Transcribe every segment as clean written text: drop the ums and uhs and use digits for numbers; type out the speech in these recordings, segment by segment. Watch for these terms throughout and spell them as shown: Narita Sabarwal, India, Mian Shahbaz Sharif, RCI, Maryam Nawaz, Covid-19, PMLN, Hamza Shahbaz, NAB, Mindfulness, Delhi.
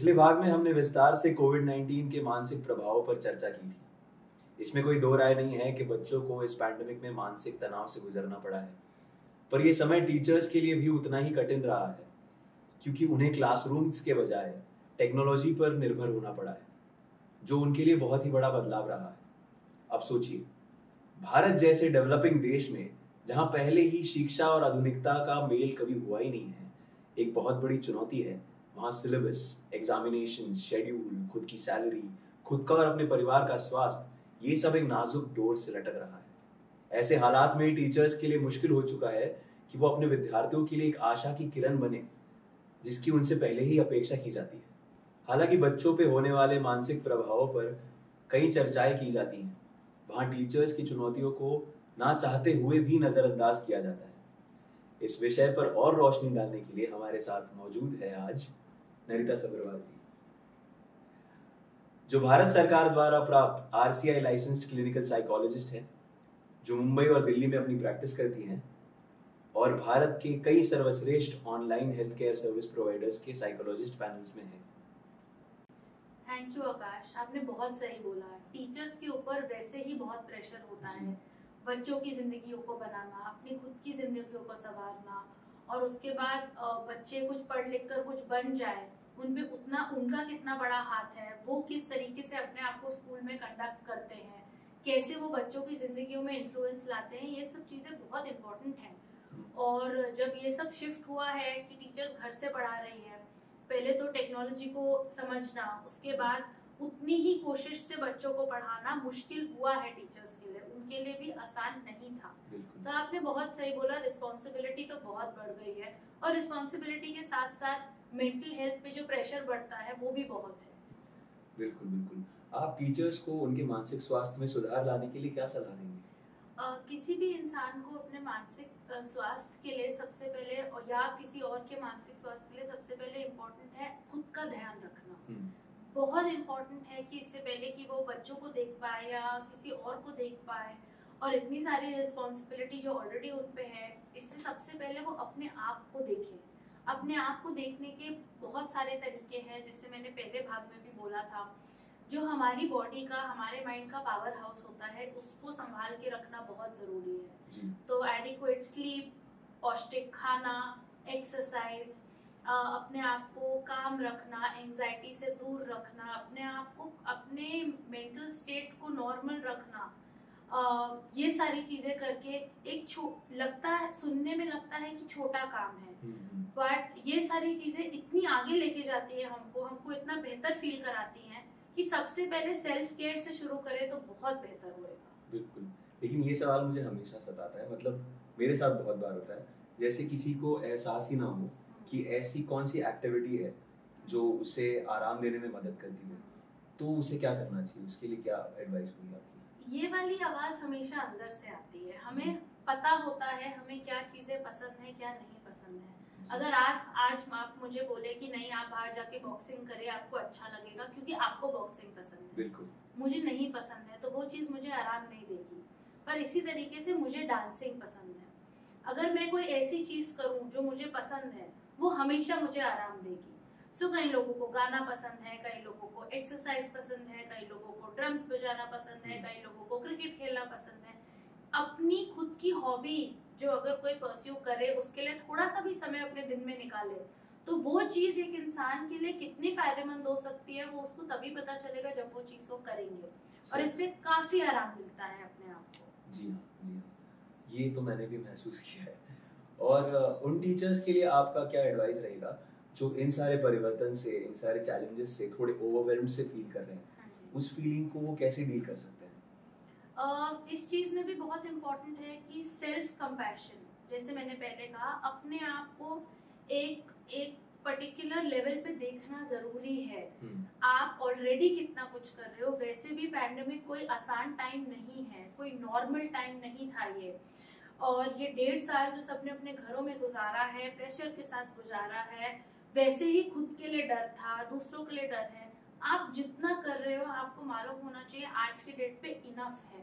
पिछले भाग में हमने विस्तार से कोविड-19 के मानसिक प्रभावों पर चर्चा की थी। इसमें कोई दो राय नहीं है कि बच्चों को इस पैंडेमिक में मानसिक तनाव से गुजरना पड़ा है, पर यह समय टीचर्स के लिए भी उतना ही कठिन रहा है, क्योंकि उन्हें क्लासरूम्स के बजाय टेक्नोलॉजी पर निर्भर होना पड़ा है, जो उनके लिए बहुत ही बड़ा बदलाव रहा है। अब सोचिए, भारत जैसे डेवलपिंग देश में, जहां पहले ही शिक्षा और आधुनिकता का मेल कभी हुआ ही नहीं है, एक बहुत बड़ी चुनौती है वहां सिलेबस, एग्जामिनेशन, शेड्यूल, खुद की सैलरी, खुद का और अपने परिवार का स्वास्थ्य, ये सब एक नाजुक डोर से लटक रहा है। ऐसे हालात में टीचर्स के लिए मुश्किल हो चुका है कि वो अपने विद्यार्थियों के लिए एक आशा की किरण बने, जिसकी उनसे पहले ही अपेक्षा की जाती है। हालांकि बच्चों पे होने वाले मानसिक प्रभावों पर कई चर्चाएं की जाती हैं, वहाँ टीचर्स की चुनौतियों को ना चाहते हुए भी नजरअंदाज किया जाता है। इस विषय पर और रोशनी डालने के लिए हमारे साथ मौजूद है आज नरिता सबरवाल जी, जो भारत सरकार द्वारा प्राप्त RCI लाइसेंस्ड क्लिनिकल साइकोलॉजिस्ट हैं, जो मुंबई और दिल्ली में अपनी प्रैक्टिस करती हैं और भारत के कई सर्वश्रेष्ठ online health care service providers के साइकोलॉजिस्ट पैनल्स में हैं। थैंक यू आकाश, आपने बहुत सही बोला। टीचर्स के ऊपर वैसे ही बहुत प्रेशर होता है, बच्चों की जिंदगियों को बनाना, अपनी खुद की जिंदगियों को संवारना, और उसके बाद बच्चे कुछ पढ़ लिख कर कुछ बन जाए, उनपे उनका कितना बड़ा हाथ है, वो किस तरीके से अपने आप को स्कूल में कंडक्ट करते हैं, कैसे वो बच्चों की जिंदगियों में इन्फ्लुएंस लाते हैं, ये सब चीजें बहुत इम्पोर्टेंट हैं। और जब ये सब शिफ्ट हुआ है कि टीचर्स घर से पढ़ा रही हैं, पहले तो टेक्नोलॉजी को समझना, उसके बाद उतनी ही कोशिश से बच्चों को पढ़ाना मुश्किल हुआ है टीचर्स के लिए, उनके लिए भी आसान नहीं था। तो आपने बहुत सही बोला, रिस्पॉन्सिबिलिटी तो बहुत बढ़ गई है, और रिस्पॉन्सिबिलिटी के साथ साथ मेंटल हेल्थ पे जो प्रेशर बढ़ता है वो भी बहुत है। बिल्कुल बिल्कुल। आप टीचर्स को उनके मानसिक स्वास्थ्य में सुधार लाने के लिए क्या सलाह देंगे? किसी भी इंसान को अपने मानसिक स्वास्थ्य के लिए सबसे पहले, और या किसी और के मानसिक स्वास्थ्य के लिए सबसे पहले इम्पोर्टेंट है खुद का ध्यान रखना। बहुत इम्पोर्टेंट है कि इससे पहले कि वो बच्चों को देख पाए या किसी और को देख पाए, और इतनी सारी रिस्पॉन्सिबिलिटी जो ऑलरेडी उन पे है, इससे सबसे पहले वो अपने आप को देखें। अपने आप को देखने के बहुत सारे तरीके हैं, जिससे मैंने पहले भाग में भी बोला था। जो हमारी बॉडी का, हमारे माइंड का पावर हाउस होता है, उसको संभाल के रखना बहुत ज़रूरी है। तो एडिक्वेट स्लीप, पौष्टिक खाना, एक्सरसाइज, अपने आप को काम रखना, एंजाइटी से दूर रखना, अपने आप को, अपने मेंटल स्टेट को नॉर्मल रखना, ये सारी चीज़ें करके एक लगता है, सुनने में लगता है कि छोटा काम है, बट ये सारी चीज़ें इतनी आगे लेके जाती है हमको, हमको इतना बेहतर फील कराती हैं कि सबसे पहले सेल्फ केयर से शुरू करें तो बहुत बेहतर होगा। बिल्कुल। लेकिन ये सवाल मुझे हमेशा सताता है, मतलब मेरे साथ बहुत बार होता है, जैसे किसी को एहसास ही ना हो कि ऐसी कौन सी एक्टिविटी है जो उसे आराम देने में मदद करती है, तो उसे क्या करना चाहिए, उसके लिए क्या एडवाइस होगी आपकी? ये वाली आवाज़ हमेशा अंदर से आती है। हमें पता होता है हमें क्या चीज़ें पसंद है, क्या नहीं पसंद है। अगर आज आप मुझे बोले कि नहीं आप बाहर जाके बॉक्सिंग करें, आपको अच्छा लगेगा क्योंकि आपको बॉक्सिंग पसंद है। बिल्कुल। मुझे नहीं पसंद है, तो वो चीज़ मुझे आराम नहीं देगी। पर इसी तरीके से मुझे डांसिंग पसंद है, अगर मैं कोई ऐसी चीज़ करूं जो मुझे पसंद है, वो हमेशा मुझे आराम देगी। सो कई लोगों को गाना पसंद है, कई लोगों को एक्सरसाइज पसंद है, कई लोगों को ड्रम्स बजाना पसंद है, कई लोगों को क्रिकेट खेलना पसंद है। अपनी खुद की हॉबी जो अगर कोई परस्यू करे, उसके लिए थोड़ा सा भी समय अपने दिन में निकाले, तो वो चीज़ एक इंसान के लिए कितनी फायदेमंद हो सकती है, वो उसको तभी पता चलेगा जब वो चीज़ वो करेंगे, और इससे काफ़ी आराम मिलता है अपने आप को। जी हाँ, जी हाँ, ये तो मैंने भी महसूस किया है। और उन टीचर्स के लिए आपका क्या एडवाइस रहेगा जो इन सारे परिवर्तन से, इन सारे चैलेंजेस से थोड़े ओवरवेल्म से फील कर रहे हैं, उस फीलिंग को वो कैसे डील कर सकते हैं? इस चीज़ में भी बहुत इम्पॉर्टेंट है कि सेल्फ कंपैशन, जैसे मैंने पहले कहा, अपने आप को एक पर्टिकुलर लेवल पे देखना ज़रूरी है। आप ऑलरेडी कितना कुछ कर रहे हो, वैसे भी पैंडेमिक कोई आसान टाइम नहीं है, कोई नॉर्मल टाइम नहीं था ये, और ये 1.5 साल जो सबने अपने घरों में गुजारा है, प्रेशर के साथ गुजारा है, वैसे ही खुद के लिए डर था, दूसरों के लिए डर है। आप जितना कर रहे हो, आपको मालूम होना चाहिए आज के डेट पे इनफ है,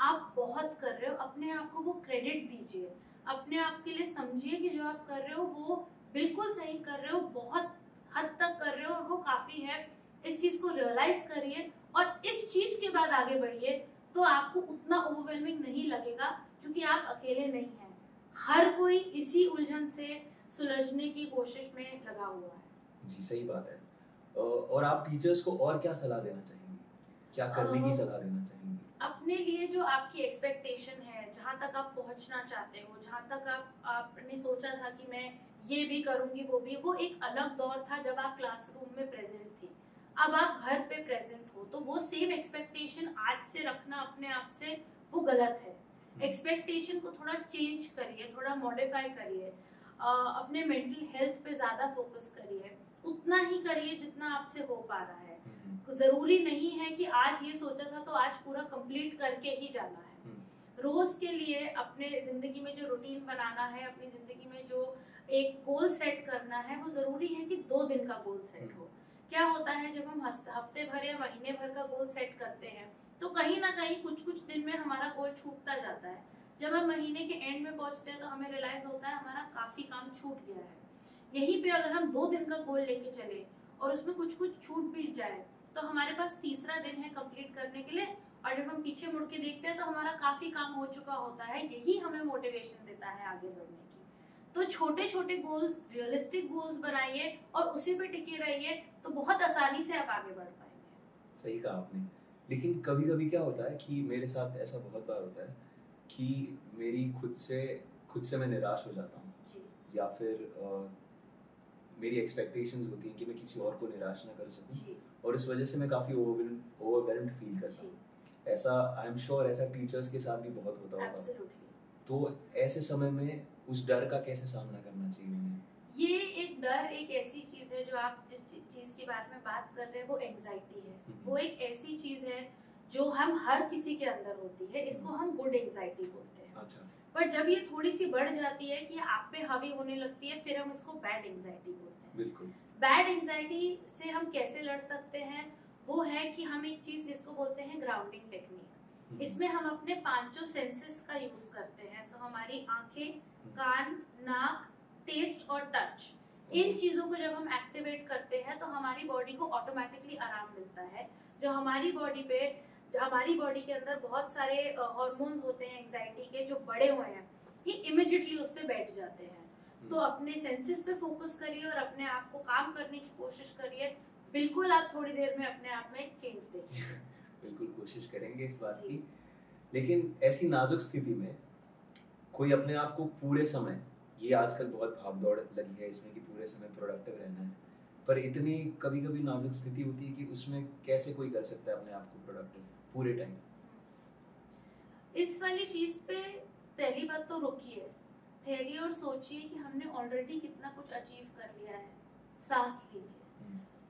आप बहुत कर रहे हो। अपने आप को वो क्रेडिट दीजिए, अपने आप के लिए समझिए कि जो आप कर रहे हो वो बिल्कुल सही कर रहे हो, बहुत हद तक कर रहे हो वो काफी है। इस चीज को रियलाइज करिए और इस चीज के बाद आगे बढ़िए, तो आपको उतना ओवरवेलमिंग नहीं लगेगा क्योंकि आप अकेले नहीं हैं। हर कोई इसी उलझन से सुलझने की कोशिश में लगा हुआ है। जी सही बात है। और आप टीचर्स को और क्या सलाह देना चाहेंगी, क्या करने की सलाह देना चाहेंगी? अपने लिए जो आपकी एक्सपेक्टेशन है, जहाँ तक आप पहुँचना चाहते हो, जहाँ तक आपने सोचा था कि मैं ये भी करूँगी वो भी, वो एक अलग दौर था जब आप क्लासरूम में प्रेजेंट थी, अब आप घर पे प्रेजेंट हो। तो वो सेम एक्सपेक्टेशन आज से रखना अपने आप से, वो गलत है। एक्सपेक्टेशन को थोड़ा चेंज करिए, थोड़ा मॉडिफाई करिए, अपने मेंटल हेल्थ पे ज़्यादा फोकस करिए, उतना ही करिए जितना आपसे हो पा रहा है। ज़रूरी नहीं है कि आज ये सोचा था तो आज पूरा कंप्लीट करके ही जाना है। रोज़ के लिए अपने ज़िंदगी में जो रूटीन बनाना है, अपनी ज़िंदगी में जो एक गोल सेट करना है, वो ज़रूरी है कि 2 दिन का गोल सेट हो। क्या होता है जब हम हफ्ते भर या महीने भर का गोल सेट करते हैं तो कहीं ना कहीं कुछ दिन में हमारा गोल छूटता जाता है। जब हम महीने के एंड में पहुंचते हैं तो हमें रियलाइज होता है हमारा काफी काम छूट गया है। यहीं पे अगर हम 2 दिन का गोल लेके चले और उसमें कुछ छूट भी जाए तो हमारे पास तीसरा दिन है कंप्लीट करने के लिए, और जब हम पीछे मुड़ के देखते हैं तो हमारा काफी काम हो चुका होता है। यही हमें मोटिवेशन देता है आगे बढ़ने की। तो छोटे छोटे गोल्स, रियलिस्टिक गोल्स बनाइए और उसी पे टिके रहिए, तो बहुत आसानी से आप आगे बढ़ पाएंगे। सही कहा आपने। लेकिन कभी कभी क्या होता है कि मेरे साथ ऐसा बहुत बार होता है कि मेरी खुद से मैं निराश हो जाता हूँ, या फिर मेरी एक्सपेक्टेशंस होती हैं कि मैं किसी और को निराश ना कर सकूँ, और इस वजह से मैं काफ़ी ओवरवेल्म्ड फील करता हूँ। ऐसा आई एम श्योर ऐसा टीचर्स के साथ भी बहुत होता होगा। तो ऐसे समय में उस डर का कैसे सामना करना चाहिए? ये एक डर एक ऐसी चीज है जो आप जिस चीज के बारे में बात कर रहे हैं वो एंजाइटी है। वो एक ऐसी चीज है जो हम हर किसी के अंदर होती है। इसको हम गुड एंजाइटी बोलते हैं। अच्छा। पर जब ये थोड़ी सी बढ़ जाती है कि आप पे हावी होने लगती है, फिर हम उसको बैड एंजाइटी बोलते हैं। बिल्कुल। बैड एंजाइटी से हम कैसे लड़ सकते हैं, वो है कि हम एक चीज जिसको बोलते हैं ग्राउंडिंग टेक्निक। इसमें हम अपने 5 सेंसेस का यूज करते हैं। सो हमारी आंखें, कान, नाक, टेस्ट और टच, इन चीजों को जब हम एक्टिवेट करते हैं तो हमारी बॉडी को ऑटोमेटिकली आराम मिलता है। जो हमारी बॉडी के अंदर बहुत सारे हार्मोन्स होते हैं एंजाइटी के जो बड़े हुए हैं, ये इमिडिएटली उससे बैठ जाते हैं। तो अपने सेंसेस पे फोकस करिए और अपने आप को काम करने की कोशिश करिए। बिल्कुल आप थोड़ी देर में अपने आप में चेंज देखिए। बिल्कुल कोशिश करेंगे इस बात की। लेकिन ऐसी नाजुक स्थिति में कोई अपने आप को पूरे समय, ये आजकल बहुत भागदौड़ लगी है इसमें कि पूरे समय प्रोडक्टिव रहना है, पर इतनी कभी कभी नाजुक स्थिति होती है कि उसमें कैसे कोई कर सकता है अपने आप को प्रोडक्टिव पूरे टाइम? इस वाली चीज पे पहली बात तो रुकिए, ठहरिए और सोचिए कि हमने ऑलरेडी कितना कुछ अचीव कर लिया है। सांस लीजिए।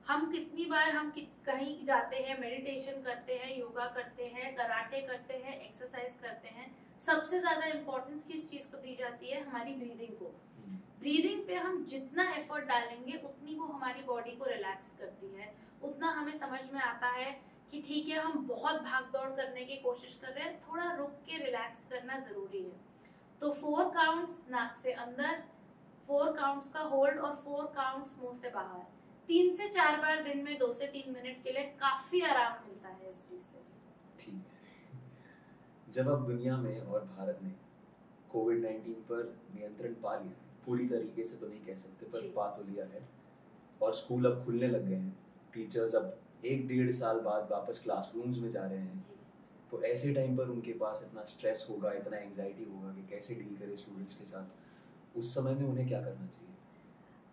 हम कितनी बार कहीं जाते हैं, मेडिटेशन करते हैं, योगा करते हैं, कराटे करते हैं, एक्सरसाइज करते हैं। सबसे ज्यादा इम्पोर्टेंस किस चीज को दी जाती है? हमारी ब्रीदिंग को। ब्रीदिंग पे हम जितना एफर्ट डालेंगे उतनी वो हमारी बॉडी को रिलैक्स करती है, उतना हमें समझ में आता है कि ठीक है हम बहुत भागदौड़ करने की कोशिश कर रहे हैं, थोड़ा रुक के रिलैक्स करना जरूरी है। तो 4 काउंट्स नाक से अंदर, 4 काउंट्स का होल्ड और 4 काउंट्स मुंह से बाहर। 3 से 4 बार दिन में 2 से 3 मिनट के लिए काफी आराम मिलता है इस चीज से। ठीक है। जब अब दुनिया में और भारत में कोविड-19 पर नियंत्रण पा लिया है, पूरी तरीके से तो नहीं कह सकते पर पा तो लिया है, और स्कूल अब खुलने लग गए हैं, टीचर्स अब 1-1.5 साल बाद वापस क्लासरूम्स में जा रहे हैं, तो ऐसे टाइम पर उनके पास इतना स्ट्रेस होगा, इतना एंजाइटी होगा कि कैसे डील करें स्टूडेंट्स के साथ। उस समय में उन्हें क्या करना चाहिए?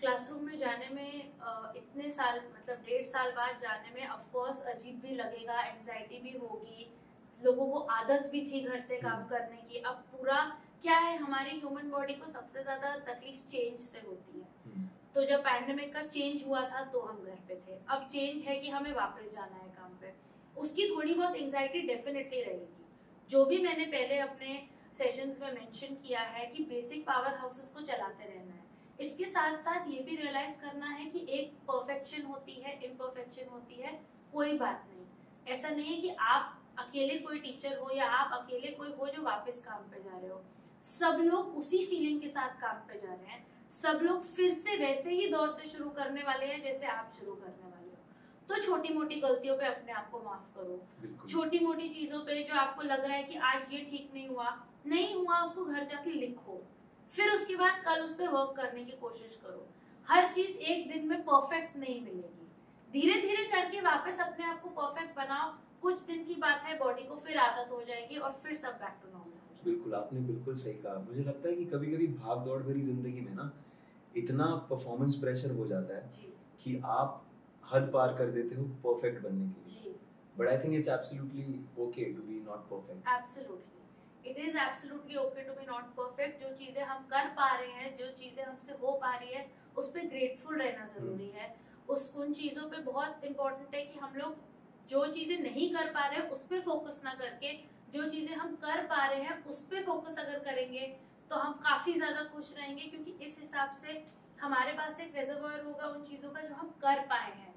क्लासरूम में जाने में इतने साल मतलब 1.5 साल बाद जाने में ऑफ कोर्स अजीब भी लगेगा, एंजाइटी भी होगी, लोगों को आदत भी थी घर से काम करने की। अब पूरा क्या है, हमारी ह्यूमन बॉडी को सबसे ज्यादा तकलीफ चेंज से होती है। तो जब पैंडेमिक का चेंज हुआ था तो हम घर पे थे, अब चेंज है कि हमें वापस जाना है काम पे, उसकी थोड़ी बहुत एंजाइटी डेफिनेटली रहेगी। जो भी मैंने पहले अपने सेशंस में मेंशन किया है कि बेसिक पावर हाउसेस को चलाते रहना है, इसके साथ साथ ये भी रियलाइज करना है कि एक परफेक्शन होती है, इम्परफेक्शन होती है। कोई बात नहीं, ऐसा नहीं है कि आप अकेले कोई टीचर हो या आप अकेले कोई हो जो वापस काम पे जा रहे हो। सब लोग उसी फीलिंग के साथ काम पे जा रहे हैं, सब लोग फिर से वैसे ही दौर से शुरू करने वाले हैं जैसे आप शुरू करने वाले हो। तो छोटी मोटी गलतियों पे अपने आप को माफ करो, छोटी मोटी चीजों पे जो आपको लग रहा है कि आज ये ठीक नहीं हुआ उसको घर जाके लिखो, फिर उसके बाद कल उस पे वर्क करने की कोशिश करो। हर चीज एक दिन में परफेक्ट नहीं मिलेगी, धीरे धीरे करके वापस अपने आप को परफेक्ट बनाओ। कुछ दिन की बात है, बॉडी को फिर आदत हो जाएगी और फिर सब बैक टू नॉर्मल। बिल्कुल, आपने बिल्कुल सही कहा। मुझे लगता है कि कभी कभी भाग दौड़ भरी जिंदगी में ना इतना परफॉर्मेंस प्रेशर हो जाता है कि आप हद पार कर देते हो परफेक्ट बनने के लिए। But I think it's absolutely okay to be not perfect. Absolutely, it is absolutely okay to be not perfect. जो चीजें हम कर पा रहे हैं, जो चीजें हमसे हो पा रही है, उस पे ग्रेटफुल रहना जरूरी है। उस उन चीजों पे बहुत इम्पोर्टेंट है कि हम लोग जो चीजें नहीं कर पा रहे हैं उस पे फोकस ना करके जो चीजें हम कर पा रहे हैं उस पे फोकस अगर करेंगे तो हम काफी ज्यादा खुश रहेंगे, क्योंकि इस हिसाब से हमारे पास एक रिजर्वोयर होगा उन चीजों का जो हम कर पाए हैं,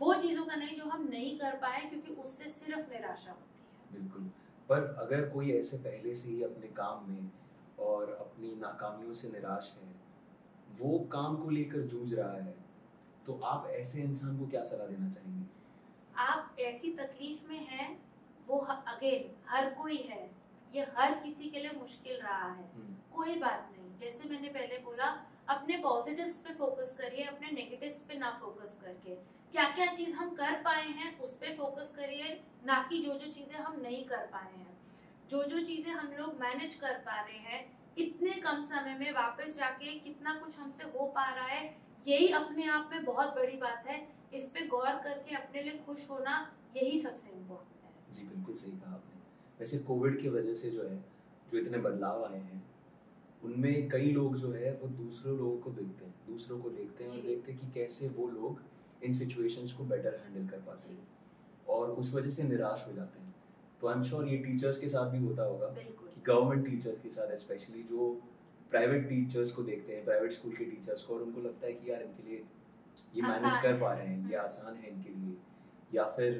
वो चीजों का नहीं जो हम नहीं कर पाए, क्योंकि उससे सिर्फ निराशा होती है। बिल्कुल, पर अगर कोई ऐसे पहले से ही अपने काम में और अपनी नाकामियों से निराश है, वो काम को लेकर जूझ रहा है, तो आप ऐसे इंसान को क्या सलाह देना चाहेंगे? आप ऐसी तकलीफ में हैं, वो अगेन हर कोई है, ये हर किसी के लिए मुश्किल रहा है, कोई बात नहीं। जैसे मैंने पहले बोला, अपने पॉजिटिव्स पे फोकस करिए, अपने नेगेटिव्स पे ना फोकस करके। क्या क्या चीज हम कर पाए हैं उस पे फोकस करिए, ना कि जो जो चीजें हम नहीं कर पाए हैं। जो जो चीजें हम लोग मैनेज कर पा रहे हैं इतने कम समय में, वापस जाके कितना कुछ हमसे हो पा रहा है, यही अपने आप में बहुत बड़ी बात है। इस पे गौर करके अपने लिए खुश होना, यही सबसे इम्पोर्टेंट। जी बिल्कुल सही कहा आपने। वैसे कोविड की वजह से जो इतने बदलाव आए हैं, उनमें कई लोग जो है वो दूसरों को देखते हैं और देखते हैं कि कैसे वो लोग इन सिचुएशंस को बेटर हैंडल कर पाते हैं और उस वजह से निराश हो जाते हैं। तो आई एम श्योर ये टीचर्स के साथ भी होता होगा, कि गवर्नमेंट टीचर्स के साथ स्पेशली जो प्राइवेट टीचर्स को देखते हैं, प्राइवेट स्कूल के टीचर्स को, और उनको लगता है कि यार इनके लिए ये मैनेज कर पा रहे हैं, ये आसान है इनके लिए। या फिर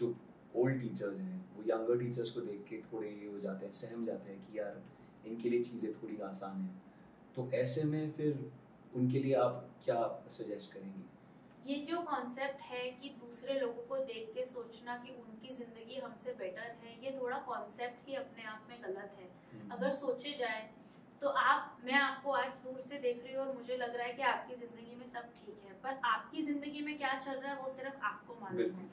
जो ओल्ड टीचर्स हैं वो यंगर टीचर्स को देख के थोड़े ये हो जाते हैं, सहम जाते हैं कि यार इनके लिए चीज़ें थोड़ी आसान हैं। तो ऐसे में फिर उनके लिए आप क्या सजेस्ट करेंगी? ये जो कॉन्सेप्ट है कि दूसरे लोगों को देख के सोचना कि उनकी ज़िंदगी हमसे बेटर है, ये थोड़ा कॉन्सेप्ट ही अपने आप में गलत है। अगर सोचे जाए तो मैं आपको आज दूर से देख रही हूँ और मुझे लग रहा है कि आपकी ज़िंदगी में सब ठीक है, पर आपकी ज़िंदगी में क्या चल रहा है वो सिर्फ आपको मालूम है।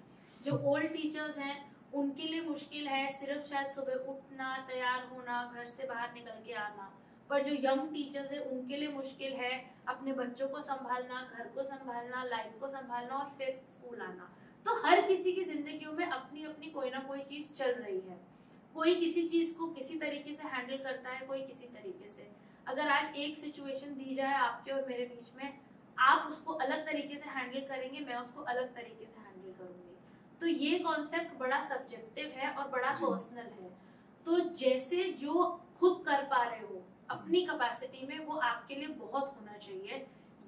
जो ओल्ड टीचर्स हैं उनके लिए मुश्किल है सिर्फ शायद सुबह उठना, तैयार होना, घर से बाहर निकल के आना, पर जो यंग टीचर्स हैं उनके लिए मुश्किल है अपने बच्चों को संभालना, घर को संभालना, लाइफ को संभालना और फिर स्कूल आना। तो हर किसी की जिंदगियों में अपनी अपनी कोई ना कोई चीज चल रही है। कोई किसी चीज को किसी तरीके से हैंडल करता है, कोई किसी तरीके से। अगर आज एक सिचुएशन दी जाए आपके और मेरे बीच में, आप उसको अलग तरीके से हैंडल करेंगे, मैं उसको अलग तरीके से हैंडल करूंगी। तो ये कॉन्सेप्ट बड़ा सब्जेक्टिव है और बड़ा पर्सनल है। तो जैसे जो खुद कर पा रहे हो अपनी कैपेसिटी में, वो आपके लिए बहुत होना चाहिए।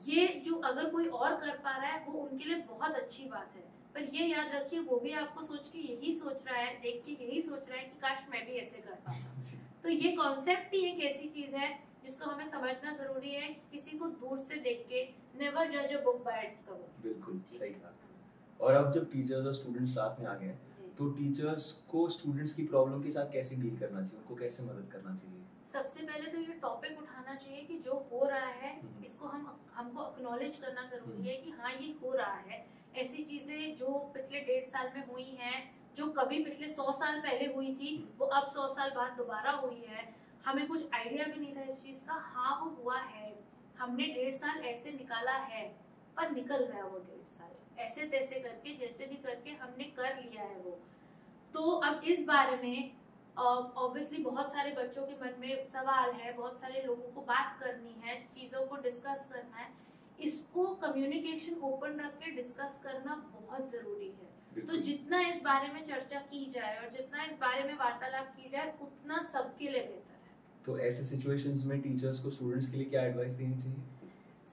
ये जो अगर कोई और कर पा रहा है वो उनके लिए बहुत अच्छी बात है, पर ये याद रखिए वो भी आपको सोच के यही सोच रहा है, देख के यही सोच रहा है कि काश मैं भी ऐसे कर पाता। तो ये कॉन्सेप्ट ही एक ऐसी चीज है जिसको हमें समझना जरूरी है कि किसी को दूर से देख के नेवर जज a book by its cover. बिल्कुल सही कहा। और अब जब टीचर्स और स्टूडेंट्स साथ में आ गए, तो टीचर्स को स्टूडेंट्स की प्रॉब्लम के साथ कैसे डील करना चाहिए, उनको कैसे मदद करना चाहिए? सबसे पहले तो ये टॉपिक उठाना चाहिए कि जो हो रहा है इसको हमको एक्नॉलेज करना जरूरी है कि हाँ ये हो रहा है। ऐसी चीजें जो पिछले 1.5 साल में हुई हैं, जो कभी पिछले 100 साल पहले हुई थी, वो अब 100 साल बाद दोबारा हुई है। हमें कुछ आइडिया भी नहीं था इस चीज का। हाँ वो हुआ है, हमने 1.5 साल ऐसे निकाला है, पर निकल गया वो 1.5 साल ऐसे तैसे करके, जैसे भी करके हमने कर लिया है वो। तो अब इस बारे में ऑब्वियसली बहुत सारे बच्चों के मन में सवाल है, बहुत सारे लोगों को बात करनी है, चीज़ों को डिस्कस करना है। इसको कम्युनिकेशन ओपन रख के डिस्कस करना बहुत ज़रूरी है। तो जितना इस बारे में चर्चा की जाए और जितना इस बारे में वार्तालाप की जाए, उतना सबके लिए बेहतर है। तो ऐसे सिचुएशंस में टीचर्स को स्टूडेंट्स के लिए क्या एडवाइस देनी चाहिए?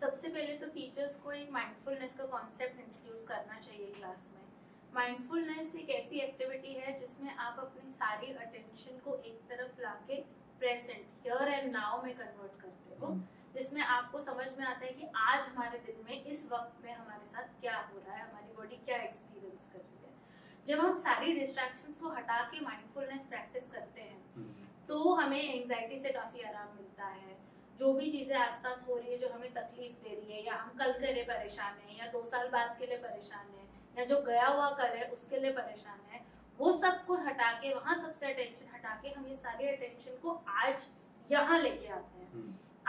सबसे पहले तो टीचर्स को एक माइंडफुलनेस का कॉन्सेप्ट इंट्रोड्यूस करना चाहिए क्लास में। माइंडफुलनेस एक ऐसी एक्टिविटी है जिसमें आप अपनी सारी अटेंशन को एक तरफ लाके प्रेजेंट, हियर एंड नाउ में कन्वर्ट करते हो। इसमें आपको समझ में आता है कि आज हमारे दिन में इस वक्त में हमारे साथ क्या हो रहा है, हमारी बॉडी क्या एक्सपीरियंस कर रही है। जब हम सारी डिस्ट्रैक्शंस को हटा के माइंडफुलनेस प्रैक्टिस करते हैं तो हमें एंजाइटी से काफी आराम मिलता है। जो भी चीजें आसपास हो रही है जो हमें तकलीफ दे रही है, या हम कल के लिए परेशान है, या 2 साल बाद के लिए परेशान है, या जो गया हुआ कल है उसके लिए परेशान है, वो सब को हटा के, वहाँ सबसे अटेंशन हटा के हम ये सारी अटेंशन को आज यहाँ लेके आते हैं।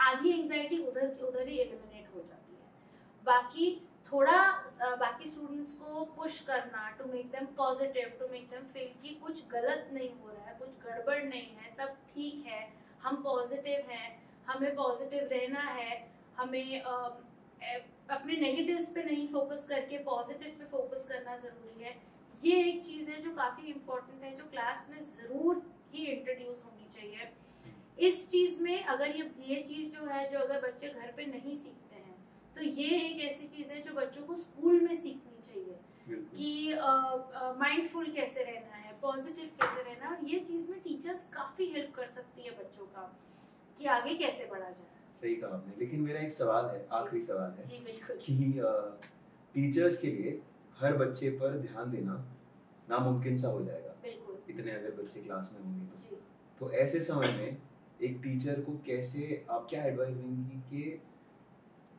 आधी एंग्जाइटी उधर की उधर ही एलिमिनेट हो जाती है। बाकी थोड़ा बाकी स्टूडेंट्स को पुश करना to make them positive, to make them feel कि कुछ गलत नहीं हो रहा है, कुछ गड़बड़ नहीं है, सब ठीक है, हम पॉजिटिव हैं, हमें पॉजिटिव रहना है, हमें अपने नेगेटिव्स पे नहीं फोकस करके पॉजिटिव पे फोकस करना जरूरी है। ये एक चीज़ है जो काफ़ी इम्पोर्टेंट है, जो क्लास में ज़रूर ही इंट्रोड्यूस होनी चाहिए। इस चीज में अगर ये चीज जो है, जो अगर बच्चे घर पे नहीं सीखते हैं तो ये एक ऐसी चीज है जो बच्चों को स्कूल में सीखनी चाहिए कि माइंडफुल कैसे रहना है, पॉजिटिव कैसे रहना है। और ये चीज में टीचर्स काफी हेल्प कर सकती है बच्चों का कि आगे कैसे बढ़ा जाए। सही कहा आपने। लेकिन मेरा एक सवाल है, आखिरी सवाल है कि टीचर्स के लिए हर बच्चे पर ध्यान देना नामुमकिन सा हो जाएगा, इतने अगर बच्चे क्लास में होंगे तो। ऐसे समय में एक टीचर को कैसे, आप क्या एडवाइस देंगी कि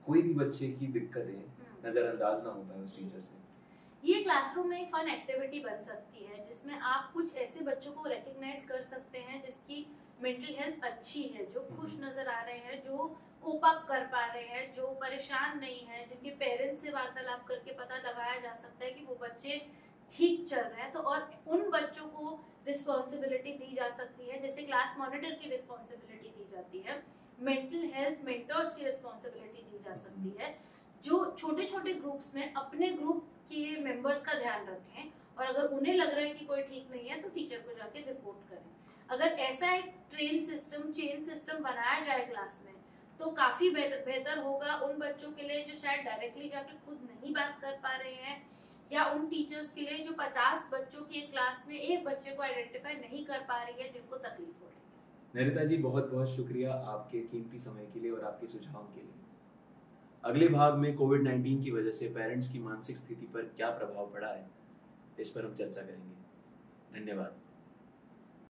कोई भी बच्चे की दिक्कतें नजरअंदाज ना हो पाए उस टीचर से? ये क्लासरूम में एक फन एक्टिविटी बन सकती है जिसमें आप कुछ ऐसे बच्चों को रिकॉग्नाइज कर सकते हैं जिसकी मेंटल हेल्थ अच्छी है, जो खुश नजर आ रहे हैं, जो कोप अप कर पा रहे हैं, जो परेशान नहीं है, जिनके पेरेंट्स से वार्तालाप करके पता लगाया जा सकता है कि वो बच्चे ठीक चल रहे हैं। तो और उन बच्चों को रिस्पॉन्सिबिलिटी दी जा सकती है, जैसे क्लास मॉनिटर की रिस्पॉन्सिबिलिटी दी जाती है, मेंटल हेल्थ मेंटर्स की रिस्पॉन्सिबिलिटी दी जा सकती है, जो छोटे छोटे ग्रुप्स में अपने ग्रुप के मेंबर्स का ध्यान रखें और अगर उन्हें लग रहा है कि कोई ठीक नहीं है तो टीचर को जाके रिपोर्ट करें। अगर ऐसा एक चेन सिस्टम बनाया जाए क्लास में तो काफी बेहतर होगा उन बच्चों के लिए जो शायद डायरेक्टली जाके खुद नहीं बात कर पा रहे हैं, या उन टीचर्स के लिए जो 50 बच्चों की एक क्लास में एक बच्चे को आइडेंटिफाई नहीं कर पा रही है, जिनको तकलीफ हो रही है। नरिता जी, बहुत बहुत शुक्रिया आपके कीमती समय के लिए और आपके सुझाव के लिए। अगले भाग में कोविड-19 की वजह से पेरेंट्स की मानसिक स्थिति पर क्या प्रभाव पड़ा है, इस पर हम चर्चा करेंगे। धन्यवाद।